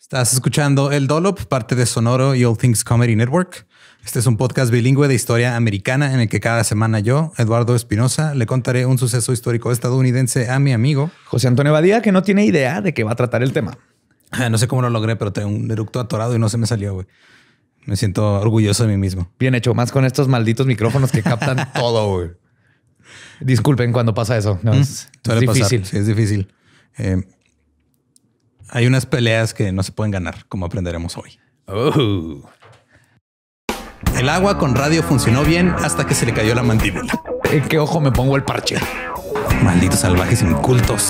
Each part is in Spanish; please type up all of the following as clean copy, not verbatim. Estás escuchando El Dolop, parte de Sonoro y All Things Comedy Network. Este es un podcast bilingüe de historia americana en el que cada semana yo, Eduardo Espinosa, le contaré un suceso histórico estadounidense a mi amigo José Antonio Badía, que no tiene idea de qué va a tratar el tema. No sé cómo lo logré, pero tengo un eructo atorado y no se me salió, güey. Me siento orgulloso de mí mismo. Bien hecho, más con estos malditos micrófonos que captan todo, güey. Disculpen cuando pasa eso. No, es difícil. Sí, es difícil. Hay unas peleas que no se pueden ganar, como aprenderemos hoy. Oh. El agua con radio funcionó bien hasta que se le cayó la mandíbula. ¿En qué ojo me pongo el parche? Malditos salvajes incultos.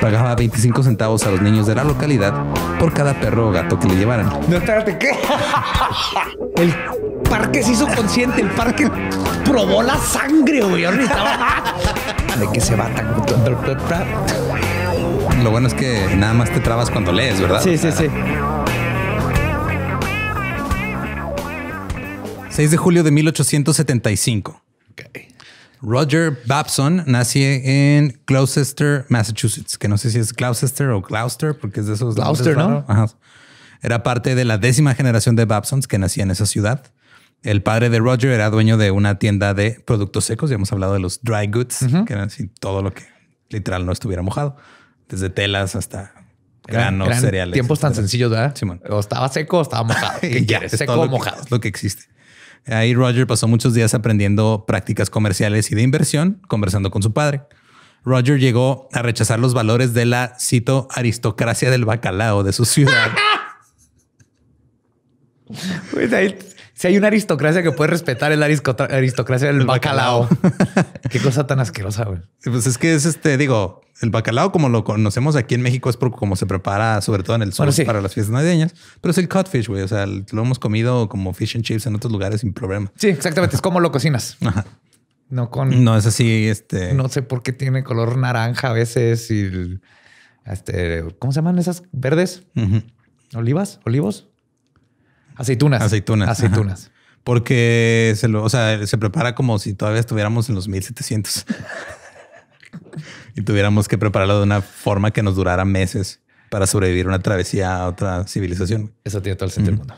Pagaba 25 centavos a los niños de la localidad por cada perro o gato que le llevaran. No, espérate, ¿qué? El parque se hizo consciente. El parque probó la sangre, güey. Yo necesitaba más. ¿De qué se va tan? Lo bueno es que nada más te trabas cuando lees, ¿verdad? Sí, sí, sí. 6 de julio de 1875. Okay. Roger Babson nace en Gloucester, Massachusetts, que no sé si es Gloucester o Gloucester, porque es de esos... Gloucester, ¿no? Ajá. Era parte de la 10ª generación de Babsons que nacía en esa ciudad. El padre de Roger era dueño de una tienda de productos secos. Ya hemos hablado de los dry goods, que eran así, todo lo que literal no estuviera mojado. Desde telas hasta granos, cereales. Tiempos tan sencillos, ¿verdad? Simón. O estaba seco o estaba mojado. ¿Qué quieres? Seco o mojado. Es lo que existe. Ahí Roger pasó muchos días aprendiendo prácticas comerciales y de inversión, conversando con su padre. Roger llegó a rechazar los valores de la, cito, aristocracia del bacalao de su ciudad. Pues ahí, si hay una aristocracia que puede respetar, es la aristocracia del bacalao. Qué cosa tan asquerosa, güey. Pues es que es digo... El bacalao, como lo conocemos aquí en México, es como se prepara, sobre todo en el sur, bueno, sí, para las fiestas navideñas. Pero es el codfish, güey. O sea, lo hemos comido como fish and chips en otros lugares sin problema. Sí, exactamente. Ajá. Es como lo cocinas. Ajá. No con... No es así, No sé por qué tiene color naranja a veces y... ¿Cómo se llaman esas verdes? Uh-huh. ¿Olivas? ¿Olivos? Aceitunas. Aceitunas. Aceitunas. Ajá. Porque se prepara como si todavía estuviéramos en los 1700. Y tuviéramos que prepararlo de una forma que nos durara meses para sobrevivir una travesía a otra civilización. Eso tiene todo el sentido del mundo.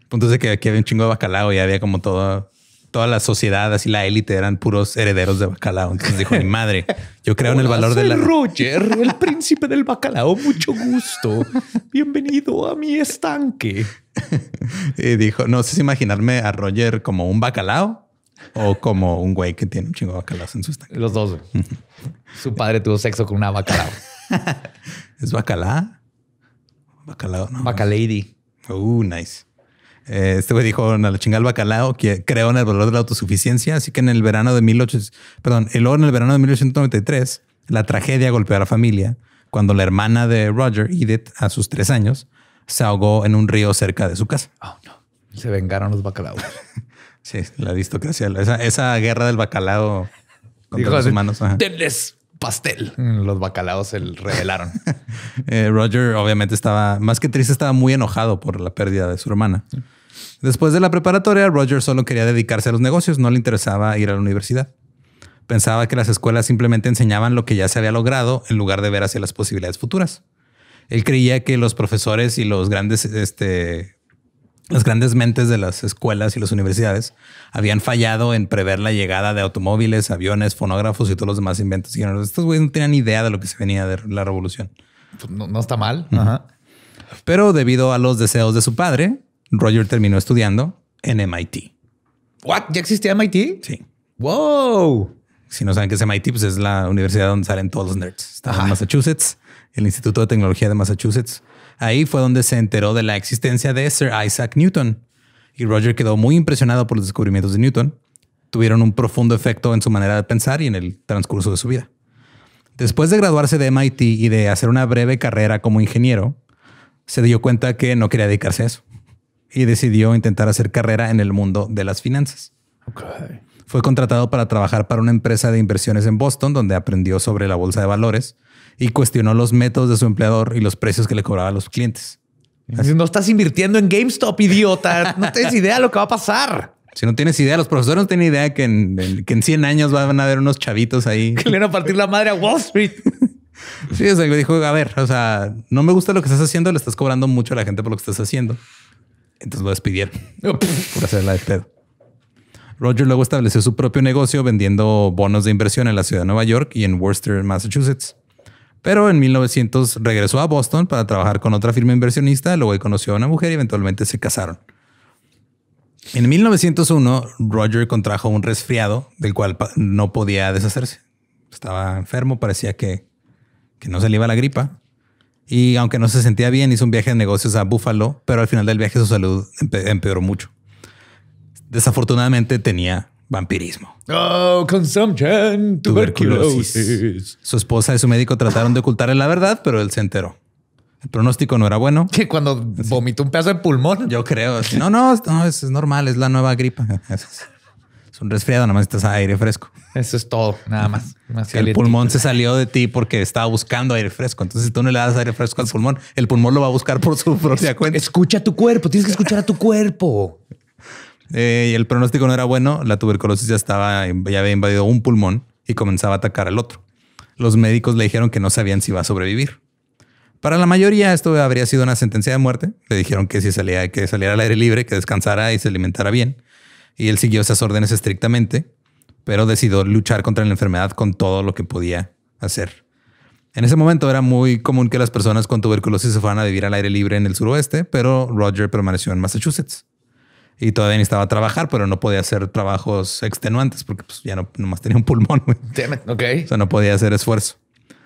El punto es de que aquí había un chingo de bacalao y había como toda la sociedad, así la élite, eran puros herederos de bacalao. Entonces dijo, mi madre, yo creo en el valor de la... Roger, el príncipe del bacalao, mucho gusto. Bienvenido a mi estanque. Y dijo, no sé si imaginarme a Roger como un bacalao o como un güey que tiene un chingo de bacalaos en su estanque. Los dos. Su padre tuvo sexo con una bacalao. ¿Es bacalá? Bacalao, no. Bacalady. Nice. Este güey dijo, a la chingada el bacalao, que creó en el valor de la autosuficiencia. Así que en el verano de 1893, la tragedia golpeó a la familia cuando la hermana de Roger, Edith, a sus 3 años, se ahogó en un río cerca de su casa. Oh, no. Se vengaron los bacalaos. Sí, la aristocracia, esa guerra del bacalao contra los humanos. Ajá. Denles pastel. Los bacalaos se rebelaron. Roger obviamente estaba, más que triste, estaba muy enojado por la pérdida de su hermana. Después de la preparatoria, Roger solo quería dedicarse a los negocios. No le interesaba ir a la universidad. Pensaba que las escuelas simplemente enseñaban lo que ya se había logrado en lugar de ver hacia las posibilidades futuras. Él creía que los profesores y los grandes, las grandes mentes de las escuelas y las universidades habían fallado en prever la llegada de automóviles, aviones, fonógrafos y todos los demás inventos. Y estos güeyes no tenían idea de lo que se venía de la revolución. No, no está mal. Ajá. Pero debido a los deseos de su padre, Roger terminó estudiando en MIT. ¿What? ¿Ya existía MIT? Sí. Wow. Si no saben qué es MIT, pues es la universidad donde salen todos los nerds. Está en Massachusetts, el Instituto de Tecnología de Massachusetts. Ahí fue donde se enteró de la existencia de Sir Isaac Newton. Y Roger quedó muy impresionado por los descubrimientos de Newton. Tuvieron un profundo efecto en su manera de pensar y en el transcurso de su vida. Después de graduarse de MIT y de hacer una breve carrera como ingeniero, se dio cuenta que no quería dedicarse a eso. Y decidió intentar hacer carrera en el mundo de las finanzas. Okay. Fue contratado para trabajar para una empresa de inversiones en Boston, donde aprendió sobre la bolsa de valores y cuestionó los métodos de su empleador y los precios que le cobraba a los clientes. Así, no estás invirtiendo en GameStop, idiota. No tienes idea de lo que va a pasar. Si no tienes idea, los profesores no tienen idea que en 100 años van a haber unos chavitos ahí que le van a partir la madre a Wall Street. Sí, o sea, dijo, a ver, o sea, no me gusta lo que estás haciendo, le estás cobrando mucho a la gente por lo que estás haciendo. Entonces lo despidieron por hacerla de pedo. Roger luego estableció su propio negocio vendiendo bonos de inversión en la ciudad de Nueva York y en Worcester, Massachusetts. Pero en 1900 regresó a Boston para trabajar con otra firma inversionista. Luego ahí conoció a una mujer y eventualmente se casaron. En 1901, Roger contrajo un resfriado del cual no podía deshacerse. Estaba enfermo, parecía que no se le iba la gripa. Y aunque no se sentía bien, hizo un viaje de negocios a Buffalo, pero al final del viaje su salud empeoró mucho. Desafortunadamente tenía vampirismo. Oh, consumption, tuberculosis. Su esposa y su médico trataron de ocultarle la verdad, pero él se enteró. El pronóstico no era bueno. Que cuando vomitó un pedazo de pulmón. Yo creo. No, es normal, es la nueva gripa. Es un resfriado, nada más estás a aire fresco. Eso es todo, nada más. El pulmón se salió de ti porque estaba buscando aire fresco. Entonces, si tú no le das aire fresco al pulmón, el pulmón lo va a buscar por su propia cuenta. Escucha tu cuerpo, tienes que escuchar a tu cuerpo. Y el pronóstico no era bueno. La tuberculosis ya había invadido un pulmón y comenzaba a atacar al otro. Los médicos le dijeron que no sabían si iba a sobrevivir. Para la mayoría esto habría sido una sentencia de muerte. Le dijeron que si salía, que saliera al aire libre, que descansara y se alimentara bien. Y él siguió esas órdenes estrictamente, pero decidió luchar contra la enfermedad con todo lo que podía hacer. En ese momento era muy común que las personas con tuberculosis se fueran a vivir al aire libre en el suroeste, pero Roger permaneció en Massachusetts. Y todavía necesitaba trabajar, pero no podía hacer trabajos extenuantes porque pues, ya nomás tenía un pulmón. Damn it. Okay. O sea, no podía hacer esfuerzo.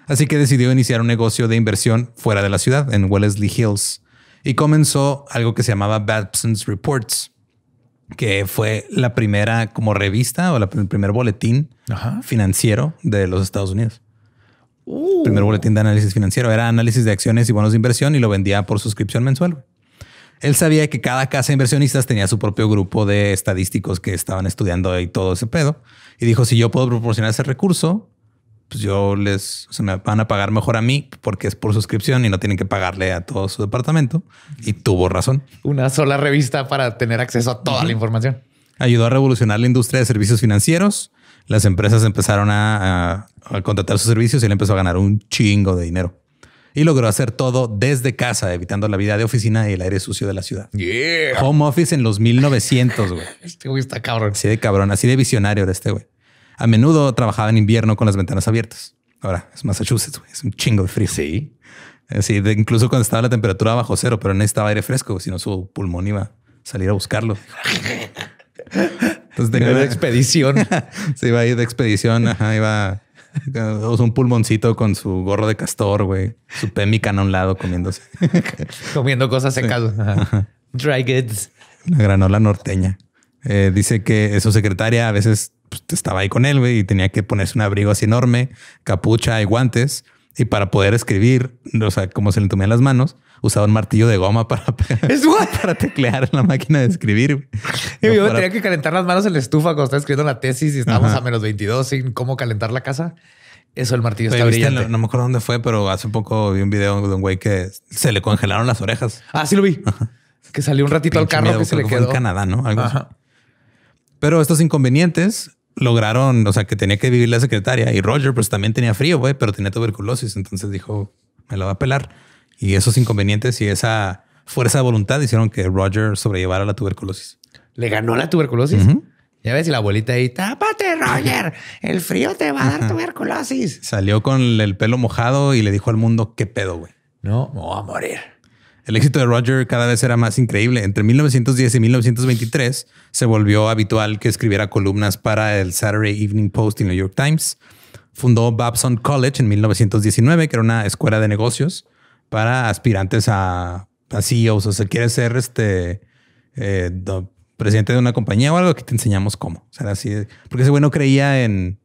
Así que decidió iniciar un negocio de inversión fuera de la ciudad, en Wellesley Hills. Y comenzó algo que se llamaba Babson's Reports, que fue la primera como revista o el primer boletín financiero de los Estados Unidos. El primer boletín de análisis financiero. Era análisis de acciones y bonos de inversión y lo vendía por suscripción mensual. Él sabía que cada casa de inversionistas tenía su propio grupo de estadísticos que estaban estudiando ahí todo ese pedo. Y dijo, si yo puedo proporcionar ese recurso, pues me van a pagar mejor a mí porque es por suscripción y no tienen que pagarle a todo su departamento. Y tuvo razón. Una sola revista para tener acceso a toda la información. Ayudó a revolucionar la industria de servicios financieros. Las empresas empezaron a contratar sus servicios y él empezó a ganar un chingo de dinero. Y logró hacer todo desde casa, evitando la vida de oficina y el aire sucio de la ciudad. Yeah. Home office en los 1900, güey. Este güey está cabrón. Así de cabrón, así de visionario era este güey. A menudo trabajaba en invierno con las ventanas abiertas. Ahora, es Massachusetts, güey. Es un chingo de frío. Sí. Así de, incluso cuando estaba la temperatura bajo cero, pero necesitaba aire fresco, si no su pulmón iba a salir a buscarlo. Entonces tenía una expedición. Se iba a ir de expedición, iba... un pulmoncito con su gorro de castor, güey. Su pemmican a un lado comiéndose. Comiendo cosas secas. Sí. Dry goods. La granola norteña. Dice que su secretaria a veces pues, estaba ahí con él, güey, y tenía que ponerse un abrigo así enorme, capucha y guantes. Y para poder escribir, o sea, como se le entumían las manos, usaba un martillo de goma para teclear en la máquina de escribir. Y yo tenía que calentar las manos en la estufa cuando estaba escribiendo la tesis y estábamos a menos 22 sin cómo calentar la casa. Eso, el martillo está brillante. No me acuerdo dónde fue, pero hace un poco vi un video de un güey que se le congelaron las orejas. Ah, sí lo vi. Ajá. Que salió un ratito al carro que se le quedó. En Canadá, ¿no? Algo así. Pero estos inconvenientes... lograron, o sea, que tenía que vivir la secretaria y Roger pues también tenía frío, güey, pero tenía tuberculosis. Entonces dijo, me la va a pelar. Y esos inconvenientes y esa fuerza de voluntad hicieron que Roger sobrellevara la tuberculosis. ¿Le ganó la tuberculosis? Ya ves, y la abuelita ahí, tápate, Roger, el frío te va a dar tuberculosis. Salió con el pelo mojado y le dijo al mundo, ¿qué pedo, güey? No, me voy a morir. El éxito de Roger cada vez era más increíble. Entre 1910 y 1923 se volvió habitual que escribiera columnas para el Saturday Evening Post y New York Times. Fundó Babson College en 1919, que era una escuela de negocios para aspirantes a CEOs. O sea, quieres ser presidente de una compañía o algo, que te enseñamos cómo. O sea, era así. Porque ese güey no creía en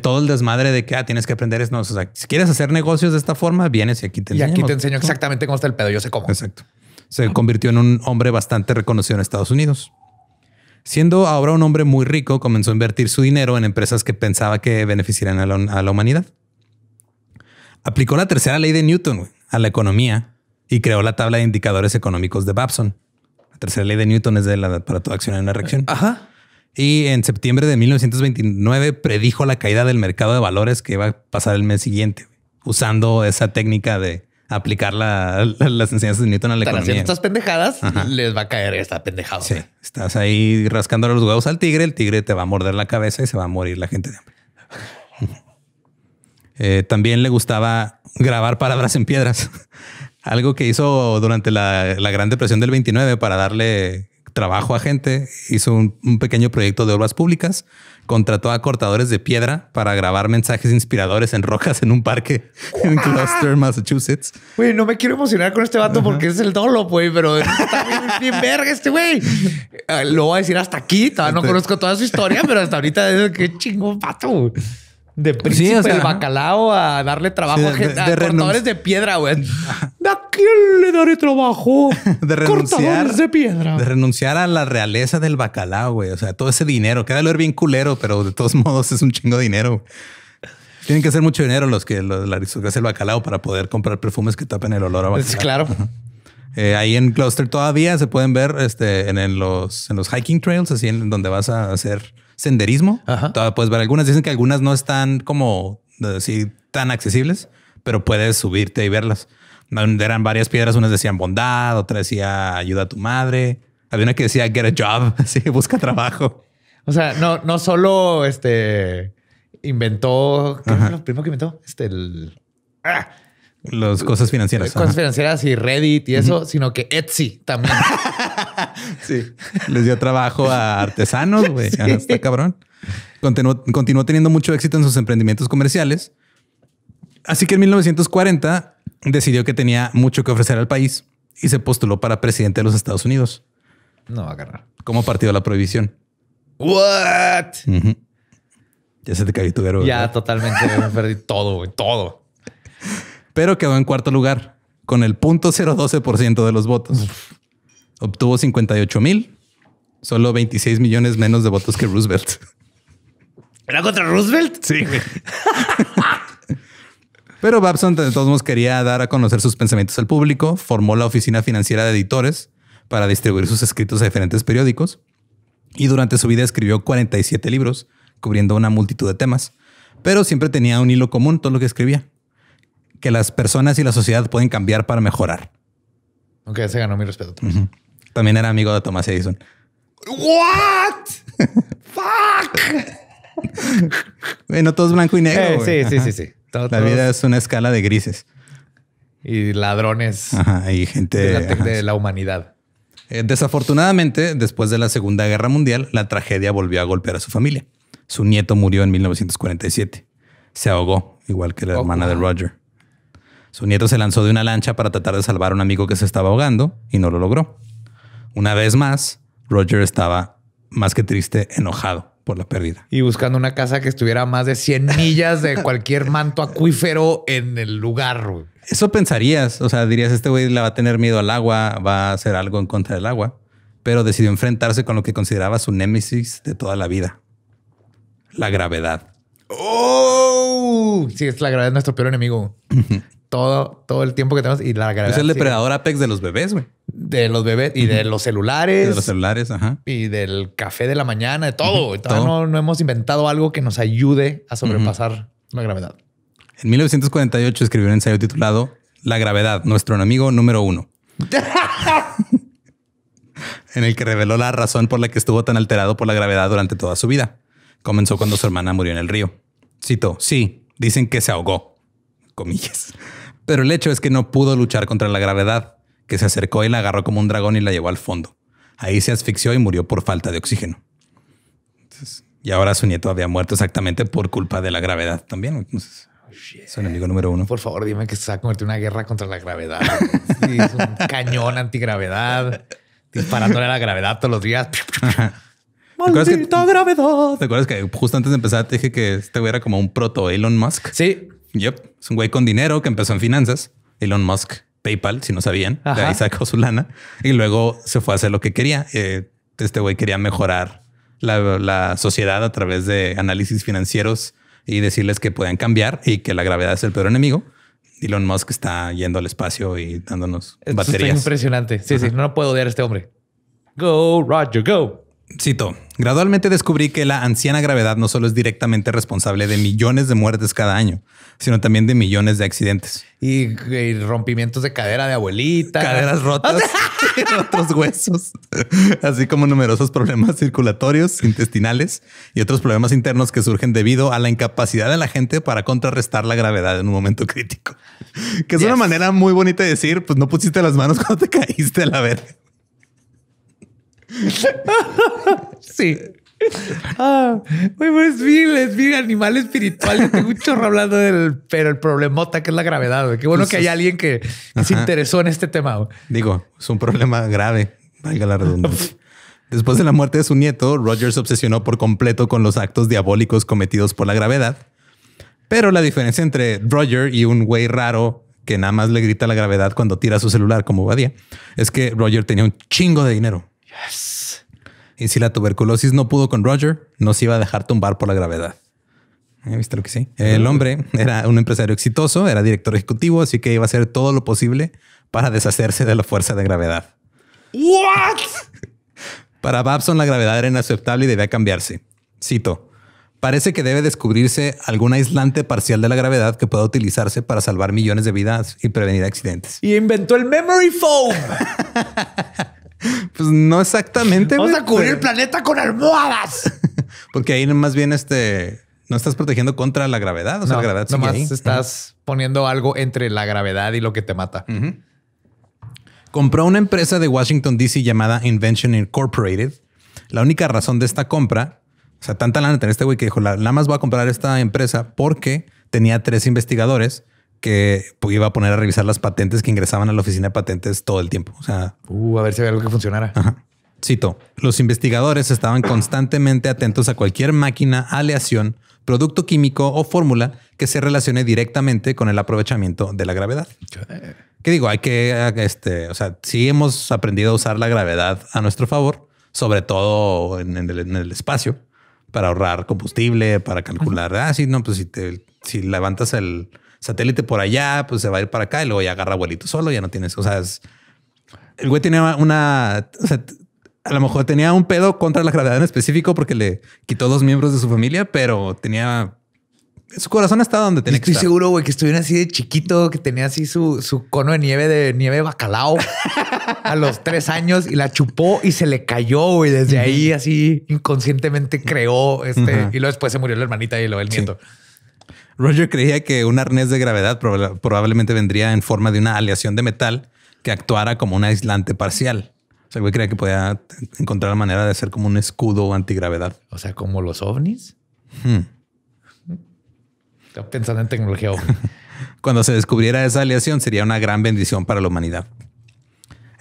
todo el desmadre de que tienes que aprender. No, o sea, si quieres hacer negocios de esta forma, vienes y aquí te enseño. Y aquí te enseño exactamente cómo está el pedo. Yo sé cómo. Exacto. Se convirtió en un hombre bastante reconocido en Estados Unidos. Siendo ahora un hombre muy rico, comenzó a invertir su dinero en empresas que pensaba que beneficiarían a la humanidad. Aplicó la tercera ley de Newton a la economía y creó la tabla de indicadores económicos de Babson. La tercera ley de Newton es para toda acción hay una reacción. Ajá. Y en septiembre de 1929 predijo la caída del mercado de valores que iba a pasar el mes siguiente. usando esa técnica de aplicar las enseñanzas de Newton a la economía. Haciendo estas pendejadas, ajá, les va a caer esta pendejada. Sí, estás ahí rascándole los huevos al tigre, el tigre te va a morder la cabeza y se va a morir la gente de hambre. También le gustaba grabar palabras en piedras, algo que hizo durante la Gran Depresión del 29 para darle trabajo a gente. Hizo un pequeño proyecto de obras públicas. Contrató a cortadores de piedra para grabar mensajes inspiradores en rocas en un parque en Gloucester, Massachusetts. Güey, no me quiero emocionar con este vato, ajá, porque es el Dolop, güey, pero está bien verga este güey. Lo voy a decir hasta aquí. Todavía no conozco toda su historia, pero hasta ahorita es que chingón vato. De príncipe sí, o sea, el bacalao a darle trabajo sí, a cortadores de piedra, güey. ¿A quién le daré trabajo? De cortadores de piedra. De renunciar a la realeza del bacalao, güey. O sea, todo ese dinero. Queda leer bien culero, pero de todos modos es un chingo de dinero. Tienen que hacer mucho dinero la aristocracia del bacalao para poder comprar perfumes que tapen el olor a bacalao. Es claro. Ahí en Gloucester todavía se pueden ver en los hiking trails, así en donde vas a hacer senderismo. Ajá. Todavía puedes ver algunas. Dicen que algunas no están como así tan accesibles, pero puedes subirte y verlas. Eran varias piedras. Unas decían bondad, otra decía ayuda a tu madre. Había una que decía get a job, así busca trabajo. O sea, no solo inventó. ¿Qué fue lo primero que inventó? Las cosas financieras. Cosas ajá, financieras y Reddit y eso, uh-huh, sino que Etsy también. Sí. Les dio trabajo a artesanos, güey. Sí. Está cabrón. Continuó teniendo mucho éxito en sus emprendimientos comerciales. Así que en 1940 decidió que tenía mucho que ofrecer al país y se postuló para presidente de los Estados Unidos. No va a agarrar. Como partido de la prohibición. What? Uh-huh. Ya se te cayó tu verbo. Ya ¿verdad? Totalmente. Me perdí todo, güey. Todo. Pero quedó en cuarto lugar con el 0.012% de los votos. Obtuvo 58,000, solo 26 millones menos de votos que Roosevelt. ¿Era contra Roosevelt? Sí. Pero Babson de todos modos quería dar a conocer sus pensamientos al público. Formó la Oficina Financiera de Editores para distribuir sus escritos a diferentes periódicos. Y durante su vida escribió 47 libros, cubriendo una multitud de temas. Pero siempre tenía un hilo común todo lo que escribía. Que las personas y la sociedad pueden cambiar para mejorar. Aunque se ganó mi respeto. Uh-huh. También era amigo de Thomas Edison. What? Fuck. Bueno, todo es blanco y negro. Sí. Todo, la vida es una escala de grises y ladrones. Ajá, y gente de la humanidad. Desafortunadamente, después de la Segunda Guerra Mundial, la tragedia volvió a golpear a su familia. Su nieto murió en 1947. Se ahogó, igual que la hermana de Roger. Su nieto se lanzó de una lancha para tratar de salvar a un amigo que se estaba ahogando y no lo logró. Una vez más, Roger estaba más que triste, enojado por la pérdida. Y buscando una casa que estuviera a más de 100 millas de cualquier manto acuífero en el lugar. Eso pensarías. O sea, dirías, este güey le va a tener miedo al agua, va a hacer algo en contra del agua. Pero decidió enfrentarse con lo que consideraba su némesis de toda la vida. La gravedad. ¡Oh! Sí, es la gravedad nuestro peor enemigo. Todo el tiempo que tenemos y la gravedad. Es el depredador apex de los bebés, güey. De los bebés y de los celulares. De los celulares, ajá. Y del café de la mañana, de todo. Todavía no hemos inventado algo que nos ayude a sobrepasar la gravedad. En 1948 escribió un ensayo titulado La gravedad, nuestro enemigo número uno. En el que reveló la razón por la que estuvo tan alterado por la gravedad durante toda su vida. Comenzó cuando su hermana murió en el río. Cito, sí, dicen que se ahogó. Comillas. Pero el hecho es que no pudo luchar contra la gravedad, que se acercó y la agarró como un dragón y la llevó al fondo. Ahí se asfixió y murió por falta de oxígeno. Entonces, y ahora su nieto había muerto exactamente por culpa de la gravedad también. Entonces, su enemigo número uno. Por favor, dime que se va a convertir en una guerra contra la gravedad. Sí, es un cañón antigravedad, disparándole a la gravedad todos los días. ¡Maldita gravedad! ¿Te acuerdas que justo antes de empezar te dije que este güey era como un proto Elon Musk? Sí. Yep. Es un güey con dinero que empezó en finanzas. Elon Musk, PayPal, si no sabían. Ajá. De ahí sacó su lana y luego se fue a hacer lo que quería. Este güey quería mejorar la sociedad a través de análisis financieros y decirles que pueden cambiar y que la gravedad es el peor enemigo. Elon Musk está yendo al espacio y dándonos baterías. Es impresionante. Sí, ajá, sí. No puedo odiar a este hombre. Go, Roger, go. Cito, gradualmente descubrí que la anciana gravedad no solo es directamente responsable de millones de muertes cada año, sino también de millones de accidentes. Y rompimientos de cadera de abuelita. Caderas rotas y otros huesos, así como numerosos problemas circulatorios, intestinales y otros problemas internos que surgen debido a la incapacidad de la gente para contrarrestar la gravedad en un momento crítico. Que es una manera muy bonita de decir, pues no pusiste las manos cuando te caíste a la verga. Sí. Ah, pues es mi animal espiritual. Yo tengo un chorro hablando del pero el problemota que es la gravedad. Qué bueno que hay alguien que se interesó en este tema. Digo, es un problema grave, valga la redundancia. Después de la muerte de su nieto, Roger se obsesionó por completo con los actos diabólicos cometidos por la gravedad. Pero la diferencia entre Roger y un güey raro que nada más le grita a la gravedad cuando tira su celular como Badía es que Roger tenía un chingo de dinero. Yes. Y si la tuberculosis no pudo con Roger, no se iba a dejar tumbar por la gravedad. ¿Viste lo que sí? El hombre era un empresario exitoso, era director ejecutivo, así que iba a hacer todo lo posible para deshacerse de la fuerza de gravedad. ¿What? Para Babson, la gravedad era inaceptable y debía cambiarse. Cito, parece que debe descubrirse algún aislante parcial de la gravedad que pueda utilizarse para salvar millones de vidas y prevenir accidentes. Y inventó el memory foam. Pues no exactamente. Vamos a cubrir el planeta con almohadas. Porque ahí más bien no estás protegiendo contra la gravedad. O sea, no, la gravedad sigue nomás ahí. Estás poniendo algo entre la gravedad y lo que te mata. Compró una empresa de Washington DC llamada Invention Incorporated. La única razón de esta compra, o sea, tanta lana tenía este güey que dijo, nada más voy a comprar esta empresa porque tenía 3 investigadores que iba a poner a revisar las patentes que ingresaban a la oficina de patentes todo el tiempo. O sea, a ver si había algo que funcionara. Ajá. Cito, los investigadores estaban constantemente atentos a cualquier máquina, aleación, producto químico o fórmula que se relacione directamente con el aprovechamiento de la gravedad. ¿Qué digo? Hay que, o sea, sí hemos aprendido a usar la gravedad a nuestro favor, sobre todo en el espacio, para ahorrar combustible, para calcular. Ah, sí, no, pues si levantas el satélite por allá, pues se va a ir para acá y luego ya agarra vuelito solo. Ya no tienes, o sea, el güey tenía o sea, a lo mejor tenía un pedo contra la gravedad en específico porque le quitó 2 miembros de su familia, pero tenía su corazón hasta donde tenía que estar. Estoy seguro, güey, que estuviera así de chiquito, que tenía así su cono de nieve de bacalao a los 3 años y la chupó y se le cayó, güey. Desde ahí así inconscientemente creó y luego después se murió la hermanita y luego el nieto. Roger creía que un arnés de gravedad probablemente vendría en forma de una aleación de metal que actuara como un aislante parcial. O sea, güey creía que podía encontrar la manera de hacer como un escudo antigravedad. O sea, como los ovnis. Está pensando en tecnología ovni. Cuando se descubriera esa aleación, sería una gran bendición para la humanidad.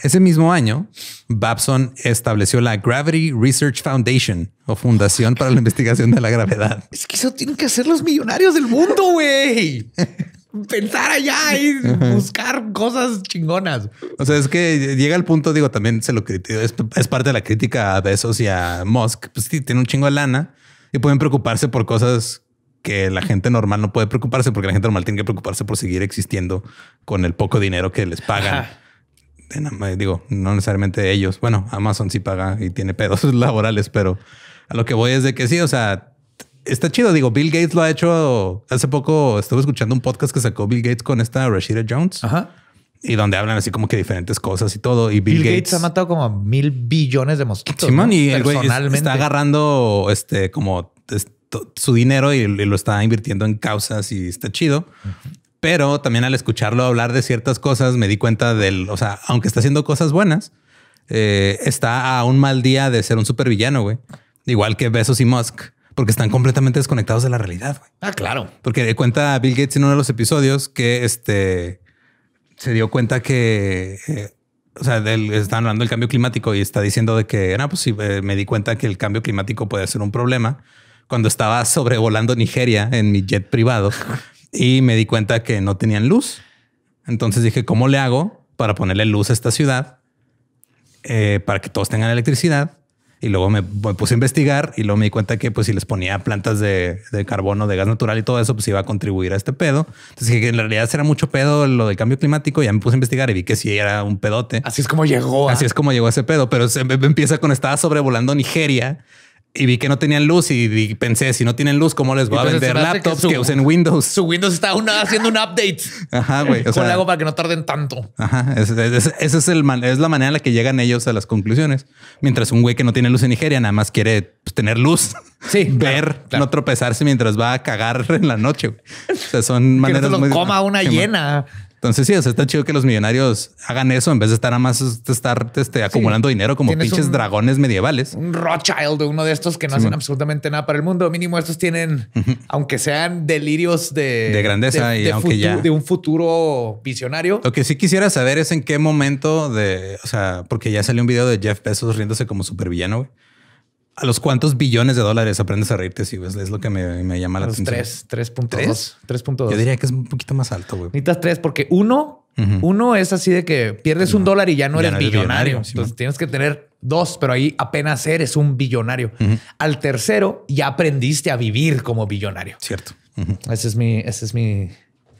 Ese mismo año, Babson estableció la Gravity Research Foundation o Fundación para la Investigación de la Gravedad. Es que eso tienen que hacer los millonarios del mundo, güey. Pensar allá y buscar cosas chingonas. O sea, es que llega el punto, digo, también se lo critico. Es parte de la crítica a Bezos y a Musk. Pues sí, tienen un chingo de lana y pueden preocuparse por cosas que la gente normal no puede preocuparse, porque la gente normal tiene que preocuparse por seguir existiendo con el poco dinero que les pagan. Digo, no necesariamente ellos. Bueno, Amazon sí paga y tiene pedos laborales, pero a lo que voy es de que sí, o sea, está chido. Digo, Bill Gates lo ha hecho. Hace poco estuve escuchando un podcast que sacó Bill Gates con esta Rashida Jones y donde hablan así como que diferentes cosas y todo. Y Bill Gates ha matado como 1000 billones de mosquitos. Simón, ¿no? Y el güey está agarrando su dinero y lo está invirtiendo en causas y está chido. Pero también al escucharlo hablar de ciertas cosas, me di cuenta o sea, aunque está haciendo cosas buenas, está a un mal día de ser un supervillano, güey. Igual que Bezos y Musk, porque están completamente desconectados de la realidad, güey. Ah, claro. Porque cuenta Bill Gates en uno de los episodios que se dio cuenta que, o sea, estaban hablando del cambio climático y está diciendo de que, no, pues sí, me di cuenta que el cambio climático puede ser un problema cuando estaba sobrevolando Nigeria en mi jet privado. Y me di cuenta que no tenían luz. Entonces dije, ¿cómo le hago para ponerle luz a esta ciudad? Para que todos tengan electricidad. Y luego me puse a investigar y luego me di cuenta que pues si les ponía plantas de carbono, de gas natural y todo eso, pues iba a contribuir a este pedo. Entonces dije que en realidad era mucho pedo lo del cambio climático. Ya me puse a investigar y vi que sí era un pedote. Así es como llegó. Así es como llegó ese pedo. Pero se empieza con estaba sobrevolando Nigeria y vi que no tenían luz y pensé, si no tienen luz, ¿cómo les voy a vender laptops que usen Windows? Su Windows está haciendo un update. Ajá, güey. ¿Cómo le hago para que no tarden tanto? Ajá. Esa es la manera en la que llegan ellos a las conclusiones. Mientras un güey que no tiene luz en Nigeria nada más quiere pues, tener luz. Sí. Ver, claro, claro. No tropezarse mientras va a cagar en la noche. Güey. O sea, son maneras que no se lo coma una hiena. Entonces sí, o sea, está chido que los millonarios hagan eso en vez de estar nada más acumulando dinero como pinches dragones medievales. Un Rothschild, uno de estos que no hacen absolutamente nada para el mundo. Mínimo estos tienen, aunque sean delirios de grandeza y aunque de un futuro visionario. Lo que sí quisiera saber es en qué momento o sea, porque ya salió un video de Jeff Bezos riéndose como supervillano, güey. ¿A los cuántos billones de dólares aprendes a reírte? Sí, es lo que me llama la atención. 3.2. Yo diría que es un poquito más alto, güey. Necesitas 3 porque uno es así de que pierdes un dólar y ya no eres billonario. Entonces tienes que tener 2, pero ahí apenas eres un billonario. Al tercero ya aprendiste a vivir como billonario. Cierto. Esa es mi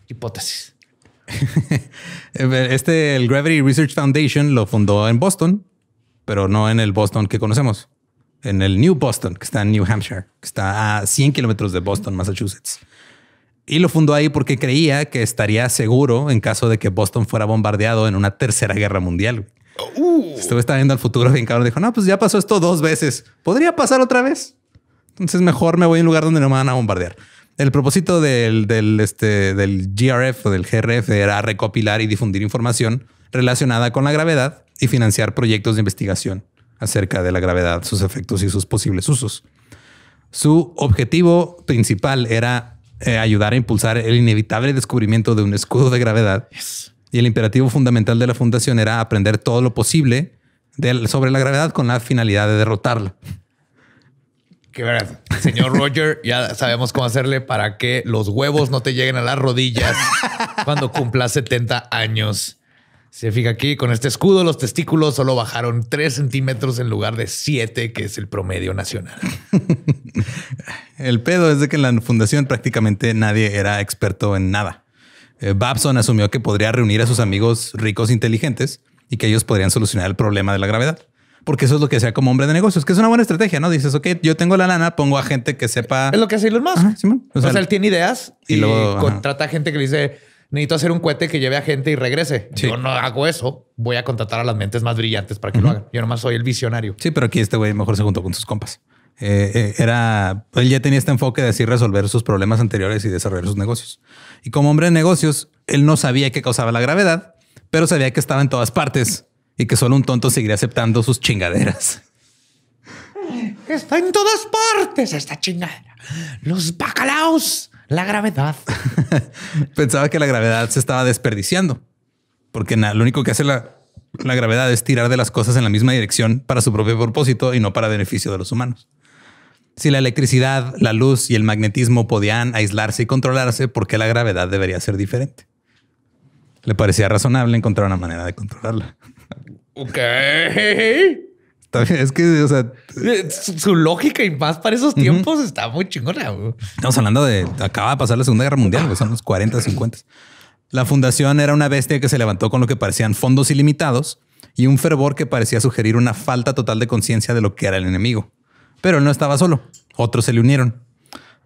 hipótesis. El Gravity Research Foundation lo fundó en Boston, pero no en el Boston que conocemos. En el New Boston, que está en New Hampshire, que está a 100 kilómetros de Boston, Massachusetts. Y lo fundó ahí porque creía que estaría seguro en caso de que Boston fuera bombardeado en una tercera guerra mundial. Estuve viendo al futuro bien cabrón. Dijo, no, pues ya pasó esto 2 veces. ¿Podría pasar otra vez? Entonces mejor me voy a un lugar donde no me van a bombardear. El propósito del GRF o del GRF era recopilar y difundir información relacionada con la gravedad y financiar proyectos de investigación acerca de la gravedad, sus efectos y sus posibles usos. Su objetivo principal era ayudar a impulsar el inevitable descubrimiento de un escudo de gravedad. Yes. Y el imperativo fundamental de la fundación era aprender todo lo posible sobre la gravedad con la finalidad de derrotarla. Qué verdad. Señor Roger, ya sabemos cómo hacerle para que los huevos no te lleguen a las rodillas cuando cumpla 70 años. Se fija aquí, con este escudo los testículos solo bajaron 3 centímetros en lugar de 7, que es el promedio nacional. El pedo es de que en la fundación prácticamente nadie era experto en nada. Babson asumió que podría reunir a sus amigos ricos inteligentes y que ellos podrían solucionar el problema de la gravedad. Porque eso es lo que sea como hombre de negocios, que es una buena estrategia, ¿no? Dices, ok, yo tengo la lana, pongo a gente que sepa... Es lo que hace Elon Musk. Ajá, sí, o sea, él tiene ideas y luego contrata a gente que le dice... Necesito hacer un cohete que lleve a gente y regrese. Sí. Yo no hago eso. Voy a contratar a las mentes más brillantes para que lo hagan. Yo nomás soy el visionario. Sí, pero aquí este güey mejor se juntó con sus compas. Él ya tenía este enfoque de así resolver sus problemas anteriores y desarrollar sus negocios. Y como hombre de negocios, él no sabía qué causaba la gravedad, pero sabía que estaba en todas partes y que solo un tonto seguiría aceptando sus chingaderas. Está en todas partes esta chingadera. Los bacalaos. La gravedad. Pensaba que la gravedad se estaba desperdiciando porque lo único que hace la gravedad es tirar de las cosas en la misma dirección para su propio propósito y no para beneficio de los humanos. Si la electricidad, la luz y el magnetismo podían aislarse y controlarse, ¿por qué la gravedad debería ser diferente? Le parecía razonable encontrar una manera de controlarla. Ok. Es que, o sea, su lógica y más para esos tiempos está muy chingona. Estamos hablando de acaba de pasar la Segunda Guerra Mundial, pues son los 40, 50. La fundación era una bestia que se levantó con lo que parecían fondos ilimitados y un fervor que parecía sugerir una falta total de conciencia de lo que era el enemigo. Pero él no estaba solo. Otros se le unieron.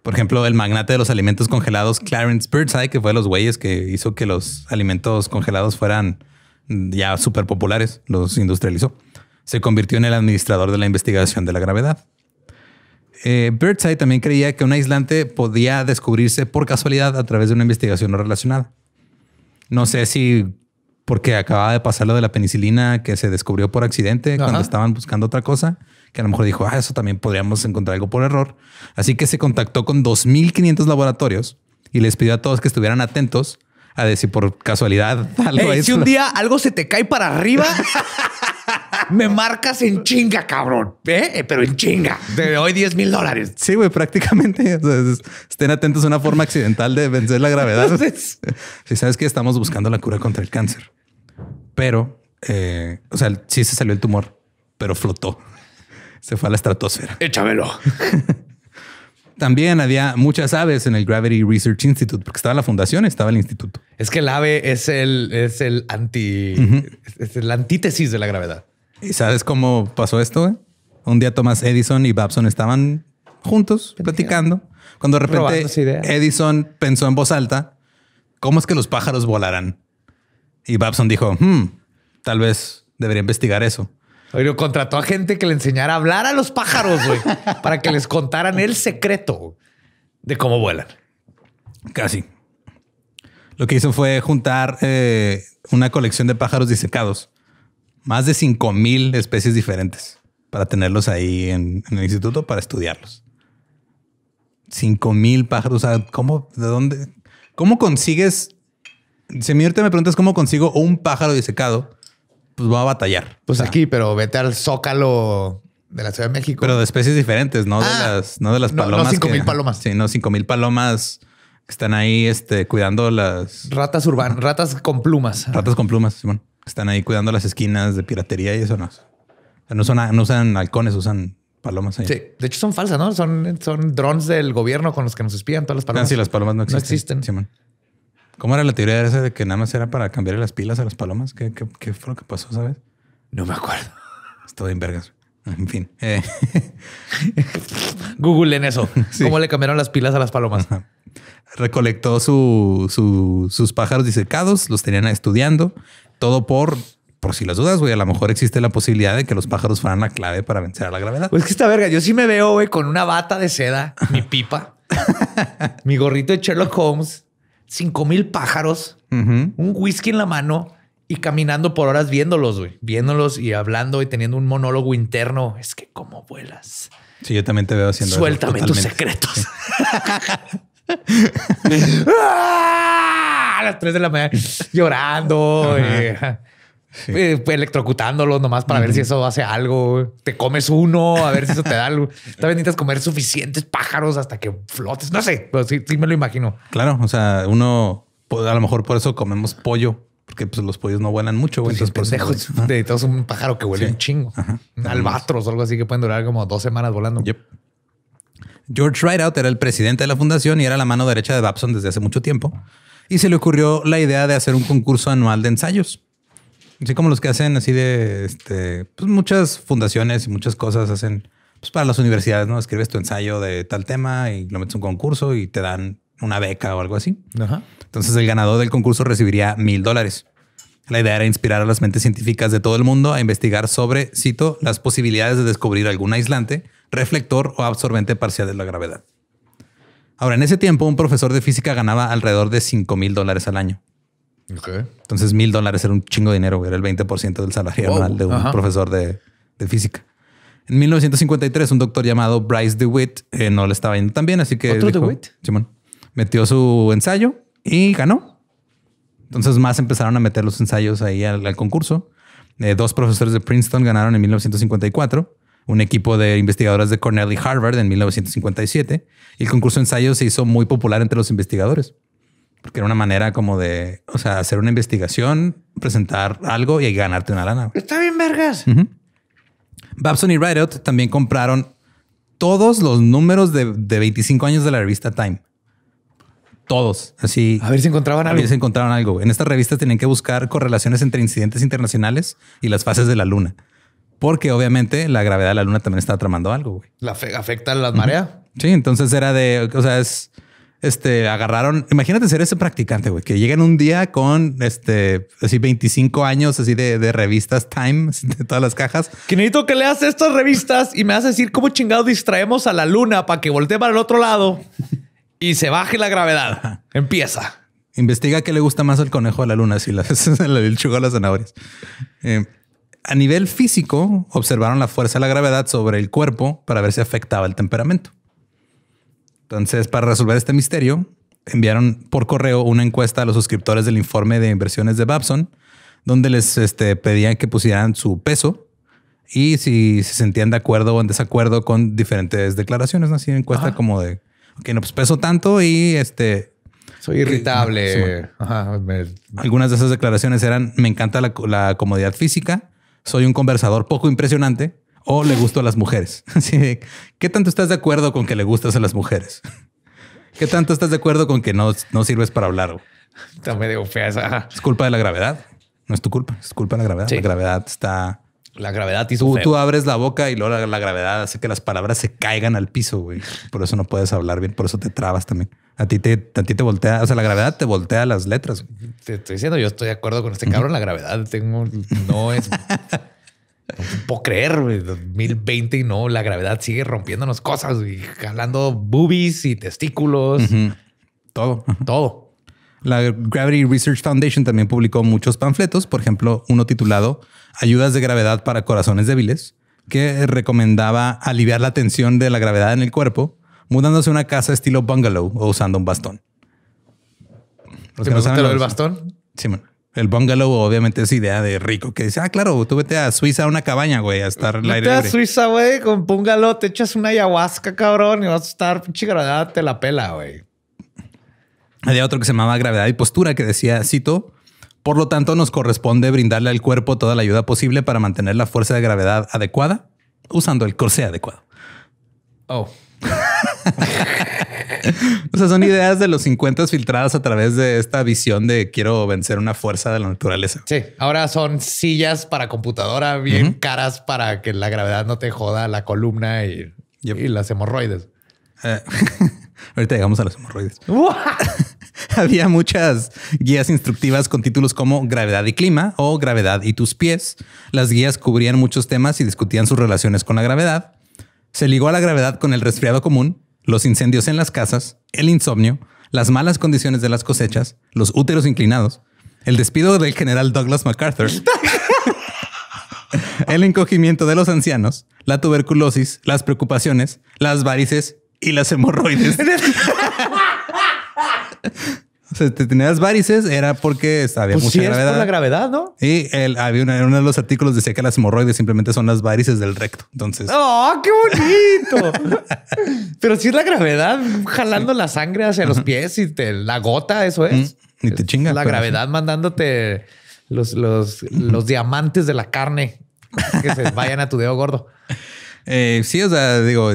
Por ejemplo, el magnate de los alimentos congelados, Clarence Birdseye, que fue de los güeyes que hizo que los alimentos congelados fueran ya súper populares, los industrializó. Se convirtió en el administrador de la investigación de la gravedad. Birdseye también creía que un aislante podía descubrirse por casualidad a través de una investigación no relacionada. No sé si porque acababa de pasar lo de la penicilina que se descubrió por accidente cuando estaban buscando otra cosa, que a lo mejor dijo, eso también podríamos encontrar algo por error. Así que se contactó con 2,500 laboratorios y les pidió a todos que estuvieran atentos a decir por casualidad algo. Si un día algo se te cae para arriba... Me marcas en chinga, cabrón. Pero en chinga. Te doy $10,000. Sí, güey, prácticamente. O sea, estén atentos a una forma accidental de vencer la gravedad. Entonces, si sabes que estamos buscando la cura contra el cáncer. Pero, o sea, sí se salió el tumor, pero flotó. Se fue a la estratosfera. Échamelo. También había muchas aves en el Gravity Research Institute, porque estaba la fundación, estaba el instituto. Es que el ave es la antítesis de la gravedad. ¿Y sabes cómo pasó esto? Un día Thomas Edison y Babson estaban juntos platicando. Cuando de repente Edison pensó en voz alta, ¿cómo es que los pájaros volarán? Y Babson dijo, tal vez debería investigar eso. Oye, contrató a gente que le enseñara a hablar a los pájaros, güey, para que les contaran el secreto de cómo vuelan. Casi. Lo que hizo fue juntar una colección de pájaros disecados. Más de 5,000 especies diferentes para tenerlos ahí en el instituto para estudiarlos. 5,000 pájaros. O sea, ¿cómo? ¿De dónde? ¿Cómo consigues? Si me preguntas cómo consigo un pájaro disecado, pues va a batallar. Pues aquí, pero vete al Zócalo de la Ciudad de México. Pero de especies diferentes, no, de las palomas. No 5,000 palomas. Sí, no 5,000 palomas que están ahí cuidando las... Ratas urbanas, ratas con plumas. Ratas con plumas, Simón. Están ahí cuidando las esquinas de piratería y eso no. O sea, no usan halcones, usan palomas ahí. Sí, de hecho son falsas, ¿no? Son drones del gobierno con los que nos espían todas las palomas. Sí, las palomas no existen. No existen. Simón. ¿Cómo era la teoría esa de que nada más era para cambiarle las pilas a las palomas? ¿Qué fue lo que pasó, sabes? No me acuerdo. Estoy en vergas. En fin. Google en eso. Sí. ¿Cómo le cambiaron las pilas a las palomas? Ajá. Recolectó sus pájaros disecados, los tenían estudiando. Todo por si las dudas, güey. A lo mejor existe la posibilidad de que los pájaros fueran la clave para vencer a la gravedad. Pues que esta verga. Yo sí me veo, güey, con una bata de seda, mi pipa, mi gorrito de Sherlock Holmes, 5,000 pájaros, un whisky en la mano y caminando por horas viéndolos, güey. Viéndolos y hablando y teniendo un monólogo interno. Es que cómo vuelas. Sí, yo también te veo haciendo eso. Suéltame tus secretos. Sí. A las 3 de la mañana llorando, sí. Electrocutándolos nomás para ver si eso hace algo. Güey. Te comes uno, a ver si eso te da algo. También necesitas comer suficientes pájaros hasta que flotes. No sé, pero sí, sí me lo imagino. Claro, o sea, uno a lo mejor por eso comemos pollo, porque pues, los pollos no vuelan mucho. Güey. Entonces, por necesitas un pájaro que huele un chingo. Ajá. Un albatros o algo así que pueden durar como 2 semanas volando. Yep. George Rideout era el presidente de la fundación y era la mano derecha de Babson desde hace mucho tiempo. Y se le ocurrió la idea de hacer un concurso anual de ensayos. Así como los que hacen así de pues muchas fundaciones y muchas cosas hacen pues para las universidades, ¿no? Escribes tu ensayo de tal tema y lo metes a un concurso y te dan una beca o algo así. Ajá. Entonces el ganador del concurso recibiría $1,000. La idea era inspirar a las mentes científicas de todo el mundo a investigar sobre, cito, las posibilidades de descubrir algún aislante, reflector o absorbente parcial de la gravedad. Ahora, en ese tiempo, un profesor de física ganaba alrededor de $5,000 al año. Okay. Entonces, $1,000 era un chingo de dinero. Era el 20% del salario anual de un profesor de física. En 1953, un doctor llamado Bryce DeWitt no le estaba yendo tan bien, así que metió su ensayo y ganó. Entonces, más empezaron a meter los ensayos ahí al concurso. 2 profesores de Princeton ganaron en 1954. Un equipo de investigadores de Cornell y Harvard en 1957. Y el concurso de ensayos se hizo muy popular entre los investigadores. Porque era una manera como de, o sea, hacer una investigación, presentar algo y ganarte una lana. Está bien, vergas. Babson y Rideout también compraron todos los números de 25 años de la revista Time. Todos. Así. A ver si encontraban algo. A ver si encontraron algo. En estas revistas tenían que buscar correlaciones entre incidentes internacionales y las fases de la luna. Porque obviamente la gravedad de la luna también está tramando algo, güey. ¿La afecta a las mareas? Sí, entonces era de... O sea, es... agarraron... Imagínate ser ese practicante, güey, que llega en un día con así 25 años así de revistas Time, de todas las cajas. Que necesito que leas estas revistas y me vas a decir cómo chingado distraemos a la luna para que voltee para el otro lado y se baje la gravedad. Ajá. Empieza. Investiga qué le gusta más al conejo de la luna, si el chugo a las zanahorias. A nivel físico, observaron la fuerza de la gravedad sobre el cuerpo para ver si afectaba el temperamento. Entonces, para resolver este misterio, enviaron por correo una encuesta a los suscriptores del informe de inversiones de Babson, donde les pedían que pusieran su peso y si se sentían de acuerdo o en desacuerdo con diferentes declaraciones. Así una encuesta como de, ok, no, pues peso tanto y soy irritable. Algunas de esas declaraciones eran, me encanta la comodidad física, soy un conversador poco impresionante o le gusto a las mujeres. Así, ¿qué tanto estás de acuerdo con que le gustas a las mujeres? ¿Qué tanto estás de acuerdo con que no sirves para hablar? Está medio fea esa. Es culpa de la gravedad. No es tu culpa. Es culpa de la gravedad. Sí. La gravedad está... La gravedad hizo feo. Tú abres la boca y luego la gravedad hace que las palabras se caigan al piso, güey. Por eso no puedes hablar bien. Por eso te trabas también. A ti te voltea. O sea, la gravedad te voltea las letras. Güey. Te estoy diciendo, yo estoy de acuerdo con este cabrón. La gravedad no es... No puedo creer, güey. 2020 y no. La gravedad sigue rompiéndonos cosas y jalando boobies y testículos. Todo. La Gravity Research Foundation también publicó muchos panfletos, por ejemplo, uno titulado Ayudas de gravedad para corazones débiles, que recomendaba aliviar la tensión de la gravedad en el cuerpo, mudándose a una casa estilo bungalow o usando un bastón. ¿Te gusta el bastón? Sí, man. El bungalow obviamente es idea de rico que dice, ah, claro, tú vete a Suiza a una cabaña, güey, a estar al aire libre. A Suiza, güey, con bungalow, te echas una ayahuasca, cabrón, y vas a estar pinche gravedad, te la pela, güey. Había otro que se llamaba Gravedad y Postura, que decía, cito, por lo tanto nos corresponde brindarle al cuerpo toda la ayuda posible para mantener la fuerza de gravedad adecuada usando el corsé adecuado. Oh. O sea, son ideas de los 50 filtradas a través de esta visión de quiero vencer una fuerza de la naturaleza. Sí. Ahora son sillas para computadora bien caras para que la gravedad no te joda la columna y las hemorroides. Ahorita llegamos a las hemorroides. Había muchas guías instructivas con títulos como Gravedad y Clima o Gravedad y tus pies. Las guías cubrían muchos temas y discutían sus relaciones con la gravedad. Se ligó a la gravedad con el resfriado común, los incendios en las casas, el insomnio, las malas condiciones de las cosechas, los úteros inclinados, el despido del general Douglas MacArthur, el encogimiento de los ancianos, la tuberculosis, las preocupaciones, las varices y las hemorroides. O sea, te tenías varices, era porque había mucha gravedad. Por la gravedad, ¿no? Y había uno de los artículos decía que las hemorroides simplemente son las varices del recto. Entonces... ¡Oh, qué bonito! Pero sí es la gravedad jalando la sangre hacia los pies y la gota, eso es. Y te chinga. La gravedad mandándote los diamantes de la carne que se vayan a tu dedo gordo. Sí, o sea, digo...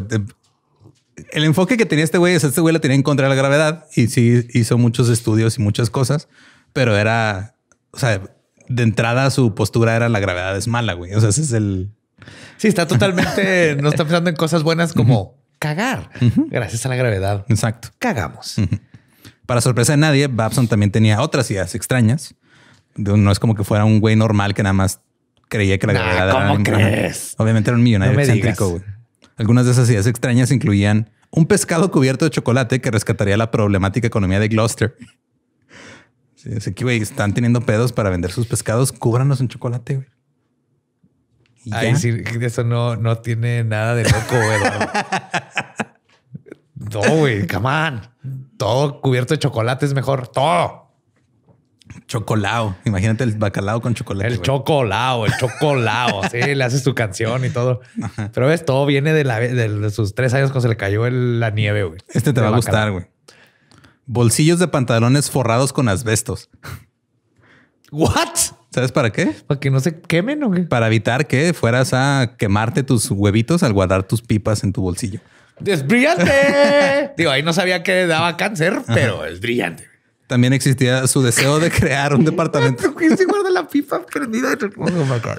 El enfoque que tenía este güey es este güey la tenía en contra de la gravedad y sí hizo muchos estudios y muchas cosas, pero era, o sea, de entrada su postura era la gravedad es mala, güey. O sea, ese es el... Sí, está totalmente, no está pensando en cosas buenas como cagar gracias a la gravedad. Exacto. Cagamos. Para sorpresa de nadie, Babson también tenía otras ideas extrañas. No es como que fuera un güey normal que nada más creía que la gravedad era... ¿Cómo crees? Obviamente era un millonario excéntrico, güey. Algunas de esas ideas extrañas incluían un pescado cubierto de chocolate que rescataría la problemática economía de Gloucester. Sí, así que, güey, están teniendo pedos para vender sus pescados. Cúbranos en chocolate, güey. Ay, sí, eso no tiene nada de loco, güey. No, güey, come on. Todo cubierto de chocolate es mejor. Todo. Chocolao. Imagínate el bacalao con chocolate. El chocolao, el chocolao. Sí, le haces tu canción y todo. Ajá. Pero ves, todo viene de sus 3 años cuando se le cayó la nieve, güey. Este te va a gustar, güey. Bolsillos de pantalones forrados con asbestos. ¿What? ¿Sabes para qué? Para que no se quemen, ¿o qué? Para evitar que fueras a quemarte tus huevitos al guardar tus pipas en tu bolsillo. ¡Es brillante! Digo, ahí no sabía que daba cáncer, pero es brillante. También existía su deseo de crear un departamento. ¿Quién se guarda la pipa prendida?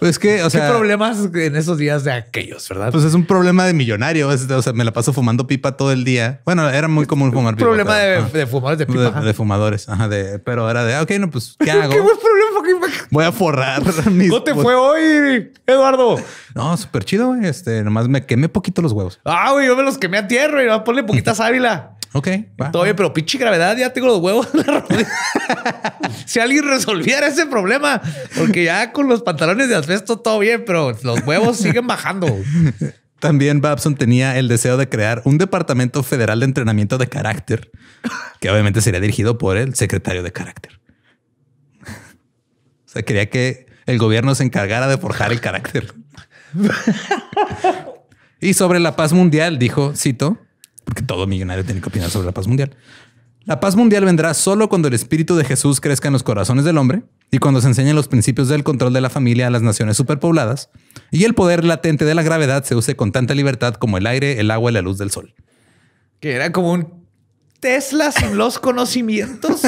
Es que, o sea... ¿Qué problemas en esos días de aquellos, verdad? Pues es un problema de millonario. O sea, me la paso fumando pipa todo el día. Bueno, era muy común fumar pipa. Problema de fumadores de pipa. De fumadores. Ajá, pero era de, ok, no, pues, ¿qué hago? Qué buen problema. Voy a forrar. ¿Cómo te fue hoy, Eduardo? No, súper chido, güey. Nomás me quemé poquito los huevos. Ah, güey, yo me los quemé a tierra y ponle poquita sábila. Ok, va. Todo bien, pero pinche gravedad, ya tengo los huevos en la rodilla. Si alguien resolviera ese problema, porque ya con los pantalones de asbesto todo bien, pero los huevos siguen bajando. También Babson tenía el deseo de crear un departamento federal de entrenamiento de carácter, que obviamente sería dirigido por el secretario de carácter. O sea, quería que el gobierno se encargara de forjar el carácter. Y sobre la paz mundial dijo, cito... Porque todo millonario tiene que opinar sobre la paz mundial. La paz mundial vendrá solo cuando el espíritu de Jesús crezca en los corazones del hombre y cuando se enseñen los principios del control de la familia a las naciones superpobladas, y el poder latente de la gravedad se use con tanta libertad como el aire, el agua y la luz del sol. Que era como un Tesla sin los conocimientos.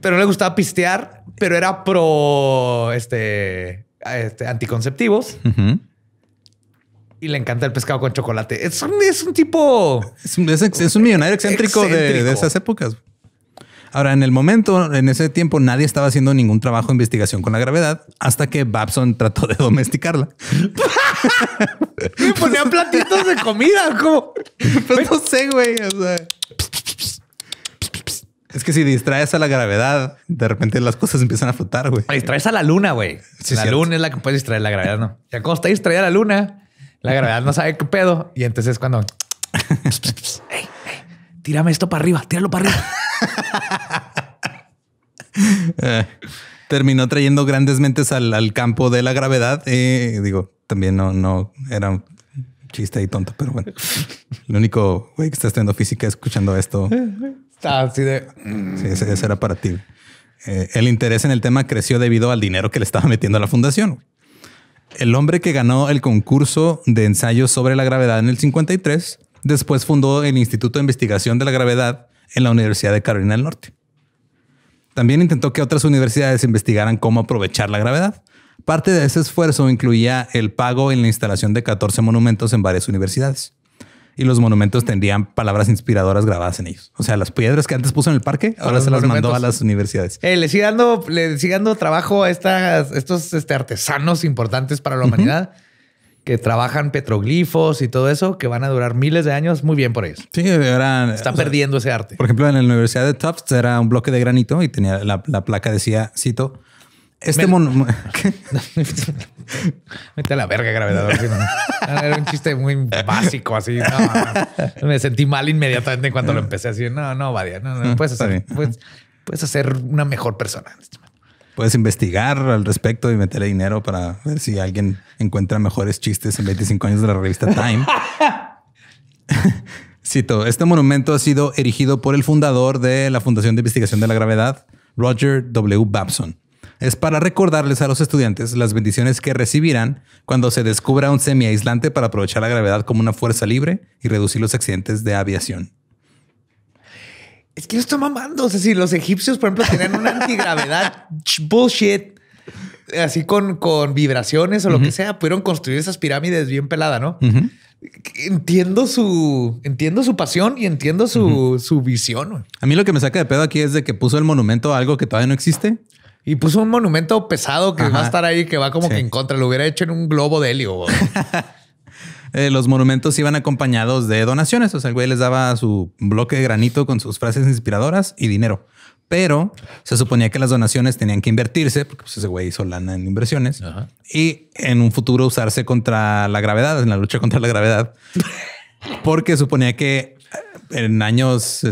Pero no le gustaba pistear, pero era pro anticonceptivos. Uh-huh. Y le encanta el pescado con chocolate. Es un tipo... Es un millonario excéntrico. De esas épocas. Ahora, en el momento, en ese tiempo, nadie estaba haciendo ningún trabajo de investigación con la gravedad hasta que Babson trató de domesticarla. Me ponían platitos de comida. Como... Pues no sé, güey. O sea... Es que si distraes a la gravedad, de repente las cosas empiezan a flotar, güey. Distraes a la luna, güey. Sí, la luna es la que puede distraer la gravedad, ¿no? Ya cuando está distraída la luna, la gravedad no sabe qué pedo. Y entonces es cuando... tírame esto para arriba, tíralo para arriba. Terminó trayendo grandes mentes al campo de la gravedad. Digo, también no era un chiste y tonto, pero bueno. El único güey que está estudiando física escuchando esto. Está así de... Sí, ese era para ti. El interés en el tema creció debido al dinero que le estaba metiendo a la fundación. El hombre que ganó el concurso de ensayos sobre la gravedad en el 53, después fundó el Instituto de Investigación de la Gravedad en la Universidad de Carolina del Norte. También intentó que otras universidades investigaran cómo aprovechar la gravedad. Parte de ese esfuerzo incluía el pago en la instalación de 14 monumentos en varias universidades. Y los monumentos tendrían palabras inspiradoras grabadas en ellos. O sea, las piedras que antes puso en el parque, ahora se las mandó a las universidades. Le sigue dando trabajo a estos artesanos importantes para la humanidad. Que trabajan petroglifos y todo eso, que van a durar miles de años. Muy bien por ellos. Sí, está perdiendo ese arte. Por ejemplo, en la Universidad de Tufts era un bloque de granito y tenía la placa, decía, cito, este monumento... Mete a la verga, gravedad. Era un chiste muy básico, así. No, me sentí mal inmediatamente en cuanto lo empecé. Así, no, Badía, no puedes hacer. Puedes hacer una mejor persona. Puedes investigar al respecto y meterle dinero para ver si alguien encuentra mejores chistes en 25 años de la revista Time. Cito, este monumento ha sido erigido por el fundador de la Fundación de Investigación de la Gravedad, Roger W. Babson. Es para recordarles a los estudiantes las bendiciones que recibirán cuando se descubra un semiaislante para aprovechar la gravedad como una fuerza libre y reducir los accidentes de aviación. Es que yo estoy mamando. O sea, si los egipcios, por ejemplo, tenían una antigravedad bullshit, así con vibraciones o lo que sea, pudieron construir esas pirámides bien peladas, ¿no? Entiendo su pasión y entiendo su visión. Wey. A mí lo que me saca de pedo aquí es de que puso el monumento a algo que todavía no existe. Y puso un monumento pesado que va a estar ahí, que va como que en contra. Lo hubiera hecho en un globo de helio. Los monumentos iban acompañados de donaciones. O sea, el güey les daba su bloque de granito con sus frases inspiradoras y dinero. Pero se suponía que las donaciones tenían que invertirse, porque pues, ese güey hizo lana en inversiones. Ajá. Y en un futuro usarse contra la gravedad, en la lucha contra la gravedad. Porque suponía que en años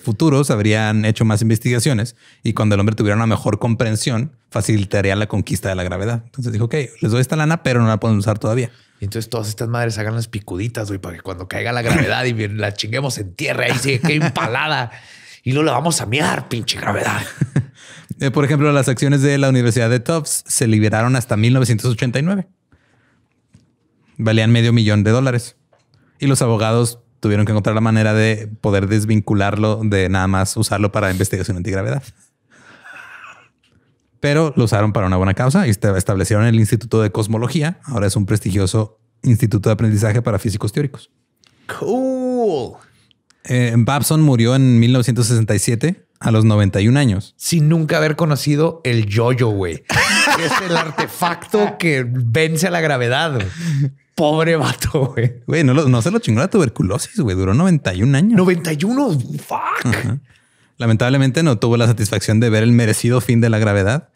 futuros habrían hecho más investigaciones y cuando el hombre tuviera una mejor comprensión, facilitaría la conquista de la gravedad. Entonces dijo, ok, les doy esta lana, pero no la pueden usar todavía. Y entonces todas estas madres hagan las picuditas, güey, para que cuando caiga la gravedad y la chinguemos en tierra, ahí sí, qué empalada. Y luego la vamos a mear, pinche gravedad. Por ejemplo, las acciones de la Universidad de Tufts se liberaron hasta 1989. Valían $500,000. Y los abogados tuvieron que encontrar la manera de poder desvincularlo de nada más usarlo para investigación antigravedad. Pero lo usaron para una buena causa y establecieron el Instituto de Cosmología. Ahora es un prestigioso instituto de aprendizaje para físicos teóricos. Cool. Babson murió en 1967 a los 91 años. Sin nunca haber conocido el yo-yo, güey. Es el artefacto que vence a la gravedad. Pobre vato, güey. Güey, no se lo chingó la tuberculosis, güey. Duró 91 años. ¡91! ¡Fuck! Ajá. Lamentablemente no tuvo la satisfacción de ver el merecido fin de la gravedad,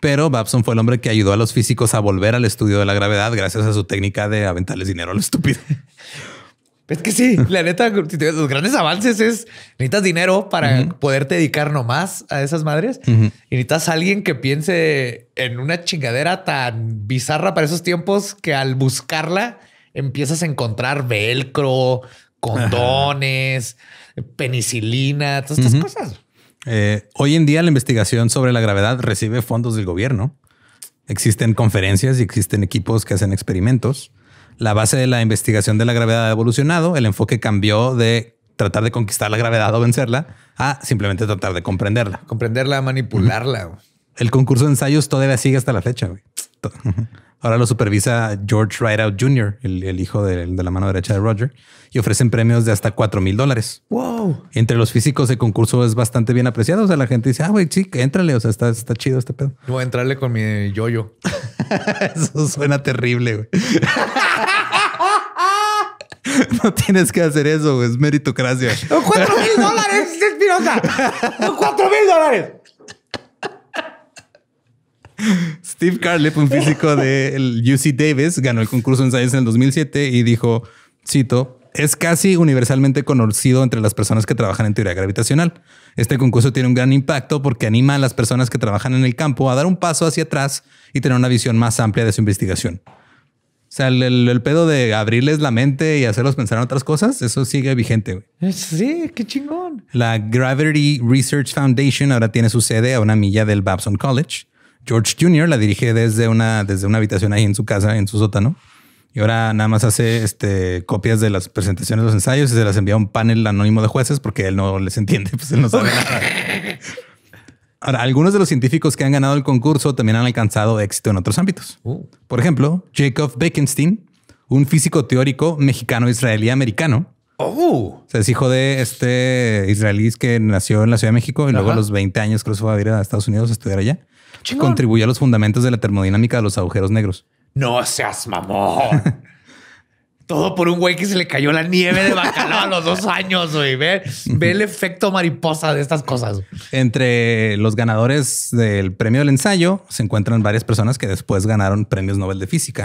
pero Babson fue el hombre que ayudó a los físicos a volver al estudio de la gravedad gracias a su técnica de aventarles dinero a lo estúpido. Es que sí, la neta, los grandes avances es necesitas dinero para poderte dedicar nomás a esas madres. Y necesitas alguien que piense en una chingadera tan bizarra para esos tiempos que al buscarla empiezas a encontrar velcro, condones, penicilina, todas estas cosas. Hoy en día la investigación sobre la gravedad recibe fondos del gobierno. Existen conferencias y existen equipos que hacen experimentos. La base de la investigación de la gravedad ha evolucionado. El enfoque cambió de tratar de conquistar la gravedad o vencerla a simplemente tratar de comprenderla. Comprenderla, manipularla. Uh-huh. El concurso de ensayos todavía sigue hasta la fecha. Güey. Ahora lo supervisa George Rideout Jr., el hijo de la mano derecha de Roger, y ofrecen premios de hasta $4,000. Wow. Entre los físicos, el concurso es bastante bien apreciado. O sea, la gente dice, ah, güey, sí, éntrale. O sea, está chido este pedo. Voy a entrarle con mi yo-yo. Eso suena terrible, güey. No tienes que hacer eso, güey. Es meritocracia. $4,000, Espinosa. $4,000. Steve Carlip, un físico del UC Davis, ganó el concurso de ensayos en el 2007 y dijo, cito, es casi universalmente conocido entre las personas que trabajan en teoría gravitacional. Este concurso tiene un gran impacto porque anima a las personas que trabajan en el campo a dar un paso hacia atrás y tener una visión más amplia de su investigación. O sea, el pedo de abrirles la mente y hacerlos pensar en otras cosas, eso sigue vigente. Wey. Sí, qué chingón. La Gravity Research Foundation ahora tiene su sede a una milla del Babson College. George Jr. la dirige desde una habitación ahí en su casa, en su sótano. Y ahora nada más hace copias de las presentaciones, los ensayos, y se las envía a un panel anónimo de jueces porque él no les entiende, pues él no sabe nada. Ahora, algunos de los científicos que han ganado el concurso también han alcanzado éxito en otros ámbitos. Por ejemplo, Jacob Bekenstein, un físico teórico mexicano-israelí-americano. O sea, es hijo de israelí que nació en la Ciudad de México y luego a los 20 años creo que va a ir a Estados Unidos a estudiar allá. Chingón. Contribuye a los fundamentos de la termodinámica de los agujeros negros. No seas mamón. Todo por un güey que se le cayó la nieve de bacalao a los 2 años. Güey. Ve el efecto mariposa de estas cosas. Entre los ganadores del premio del ensayo se encuentran varias personas que después ganaron premios Nobel de física,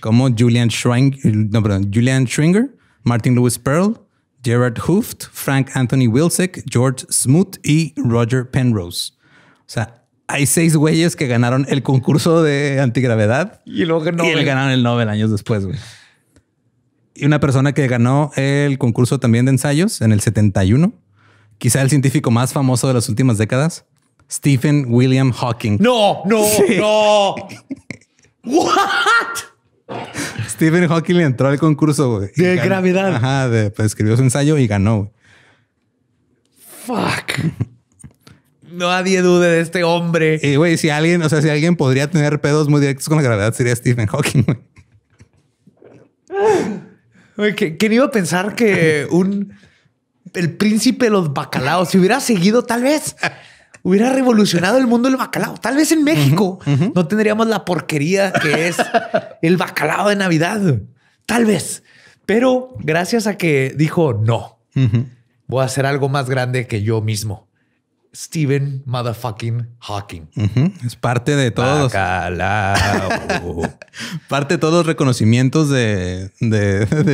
como Julian Schringer, Martin Lewis Pearl, Gerard Hooft, Frank Anthony Wilczek, George Smoot y Roger Penrose. O sea, hay 6 güeyes que ganaron el concurso de antigravedad y luego ganaron el Nobel años después, güey. Y una persona que ganó el concurso también de ensayos en el 71, quizá el científico más famoso de las últimas décadas, Stephen William Hawking. No. What? Stephen Hawking le entró al concurso, güey, de gravedad. Ajá, escribió su ensayo y ganó, güey. Fuck. Nadie dude de este hombre. Y güey, si alguien podría tener pedos muy directos con la gravedad, sería Stephen Hawking. Güey, ¿quién iba a pensar que el príncipe de los bacalaos, si hubiera seguido, tal vez hubiera revolucionado el mundo del bacalao? Tal vez en México no tendríamos la porquería que es el bacalao de Navidad. Tal vez. Pero gracias a que dijo no, voy a hacer algo más grande que yo mismo. Stephen motherfucking Hawking. Es parte de todos. Parte de todos los reconocimientos de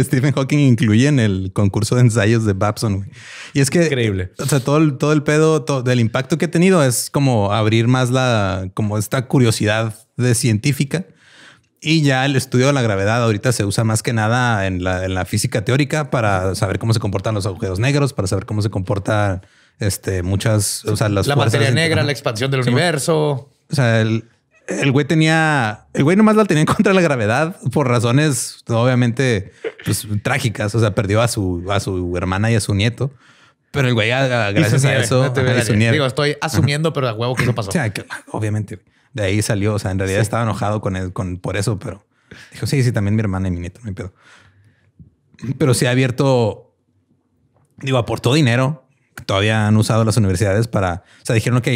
Stephen Hawking incluyen el concurso de ensayos de Babson. Wey. Y es que... Increíble. O sea, todo el pedo del impacto que ha tenido es como abrir más como esta curiosidad de científica. Y ya el estudio de la gravedad ahorita se usa más que nada en la física teórica para saber cómo se comportan los agujeros negros, para saber cómo se comporta... la materia negra, la expansión del universo. O sea, el güey nomás la tenía en contra de la gravedad por razones obviamente pues, trágicas. O sea, perdió a su hermana y a su nieto. Pero el güey, gracias a eso, digo, estoy asumiendo, pero a huevo que eso pasó. O sea, que, obviamente de ahí salió. O sea, en realidad estaba enojado por eso, pero dijo sí, también mi hermana y mi nieto, no hay pedo. Pero sí ha abierto, digo, aportó dinero. Todavía han usado las universidades dijeron, ok,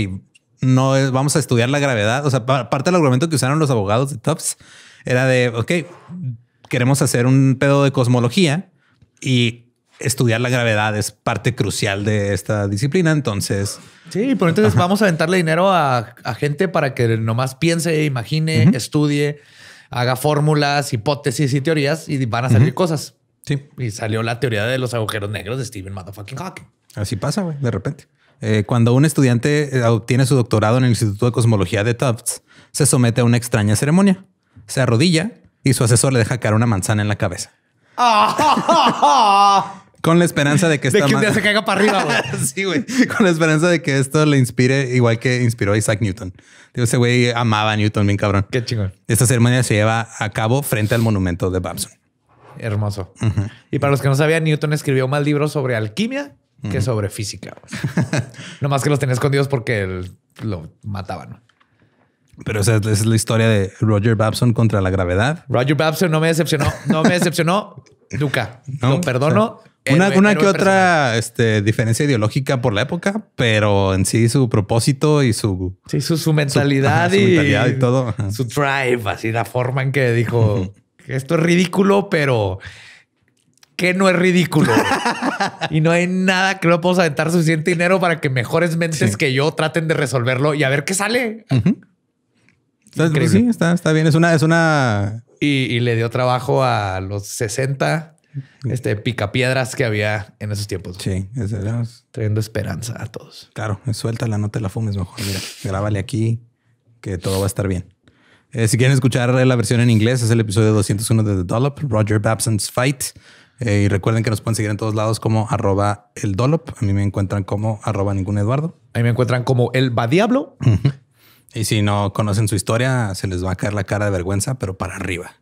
no vamos a estudiar la gravedad. O sea, parte del argumento que usaron los abogados de Tufts era de, ok, queremos hacer un pedo de cosmología y estudiar la gravedad es parte crucial de esta disciplina. Entonces... Sí, pero entonces vamos a aventarle dinero a gente para que nomás piense, imagine, estudie, haga fórmulas, hipótesis y teorías y van a salir cosas. Sí. Y salió la teoría de los agujeros negros de Stephen motherfucking Hawking. Así pasa, güey, de repente. Cuando un estudiante obtiene su doctorado en el Instituto de Cosmología de Tufts, se somete a una extraña ceremonia. Se arrodilla y su asesor le deja caer una manzana en la cabeza. Con la esperanza de que esta... de que se caiga para arriba, güey. Sí, güey. Con la esperanza de que esto le inspire, igual que inspiró a Isaac Newton. Digo, ese güey amaba a Newton, bien cabrón. Qué chingón. Esta ceremonia se lleva a cabo frente al monumento de Babson. Hermoso. Uh-huh. Y para los que no sabían, Newton escribió más libros sobre alquimia que sobre física. Nomás que los tenía escondidos porque lo mataban. Pero esa es la historia de Roger Babson contra la gravedad. Roger Babson no me decepcionó. No me decepcionó nunca. No, lo perdono. O sea, una que otra diferencia ideológica por la época, pero en sí su propósito y su... sí, su mentalidad, su mentalidad y todo. Ajá. Su drive, así la forma en que dijo... uh-huh. Esto es ridículo, pero que no es ridículo. Y no hay nada que no podamos aventar suficiente dinero para que mejores mentes que yo traten de resolverlo y a ver qué sale. Uh-huh. Entonces, sí, está bien. Es una... Y le dio trabajo a los 60 picapiedras que había en esos tiempos. Sí, trayendo esperanza a todos. Claro, suéltala, no te la fumes mejor. Mira, grábale aquí que todo va a estar bien. Si quieren escuchar la versión en inglés, es el episodio 201 de The Dolop, Roger Babson's Fight. Y recuerden que nos pueden seguir en todos lados como @eldolop. A mí me encuentran como @ningunoeduardo. A mí me encuentran como el Badiablo. Y si no conocen su historia, se les va a caer la cara de vergüenza, pero para arriba.